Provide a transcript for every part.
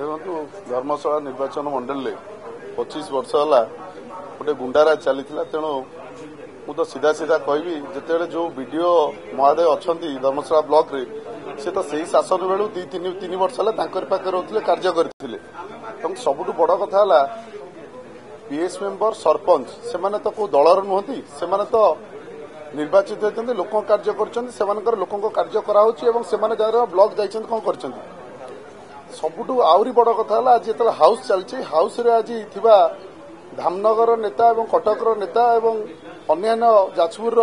देखो धर्मशाला निर्वाचन मंडल में 25 वर्ष है गोटे गुंडारा चली तेणु मुझे सीधा सीधा कहबी जिते जो वीडियो महोदय अच्छा धर्मशाला ब्लॉक रे से तो सही शासन बेलू तीन वर्ष है पाखे रोते कार्य करते सब बड़ कथा पीएस मेम्बर सरपंच से तो कोई दलर नुहति से निर्वाचित होती लोक कार्य कर लोक कार्य कर ब्लॉक जाइए कौन कर सबुठ आहरी बड़ कथा आज जो हाउस चलती हाउस रे आज थिबा धामनगर नेता एवं कटक नेता एवं अन्यान्य जाजपुर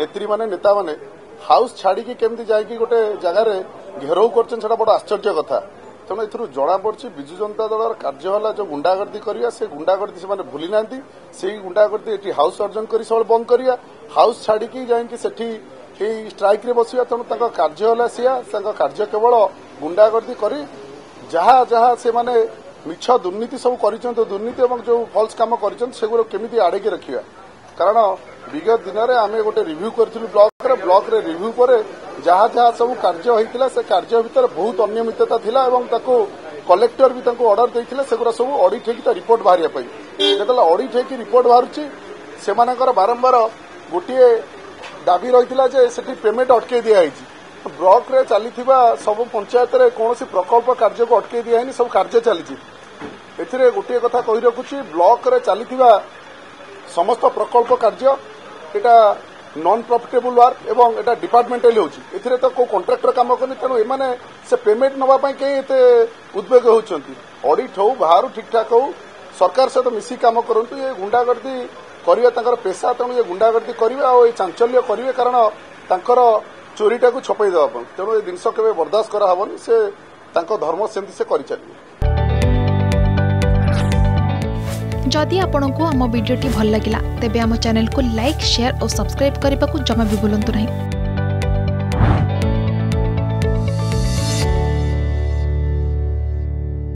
नेत्री माने नेता माने हाउस छाड़ी केमती जा गोटे जगार घेराव कर बड़ आश्चर्य कथा तेणु एथु जना पड़ी विजु जनता दल कार्य है जो गुंडागर्दी करिया से गुंडागर्दी से भूली ना से गुंडागर्दी एटी हाउस अर्जन कर सब बंद करिया हाउस छाड़ी जाठी स्ट्राइक रे बसिया तेणु कार्य है सीया कार्य केवल गुंडागर्दी कर मिछ दुर्नीति सब कर दुर्नीति और जो फल्स काम करमी आड़े रखा कारण विगत दिन में आम गोटे रिव्यू करूँ ब्लॉक रे रिव्यू पर जहा सब कार्य होता से कार्य भितर बहुत अनियमितता था और कलेक्टर भी ऑर्डर देते सेगुरा सब ऑडिट होगी रिपोर्ट बाहरियापाई जो ऑडिट होगी रिपोर्ट बाहर से बारंबार गोटे दाबी रही से पेमेंट अटके दिखाई ब्लॉक रे चली सब पंचायत रे कौन प्रकल्प कार्य को अटके दिखाई सब कार्य चली गोटे कथा कही रखुची ब्लॉक रे चली समस्त प्रकल्प कार्य एटा नॉन प्रॉफिटेबल वर्क एवं एटा डिपार्टमेंटल होती तो कोई कंट्राक्टर काम करनी तेणु एमाने से पेमेंट नापी कहीं एत उद्वेग होती ऑडिट हो बाहर ठीक ठाक हो सरकार सहित मिसी काम करूँ ये गुंडागर्दी करवा पेशा तेणु ये गुंडागर्दी करेंगे और ये चांचल्य करेंगे कारण तांकर चोरीटा को छपई देवाप तेणु ये जिनस के बर्दाश्त करावनी से धर्म से जदि आपंक आम भिड्टे भल लगा तेब आम चैनल को लाइक शेयर और सब्सक्राइब करने को जमा भी भूलु नहीं।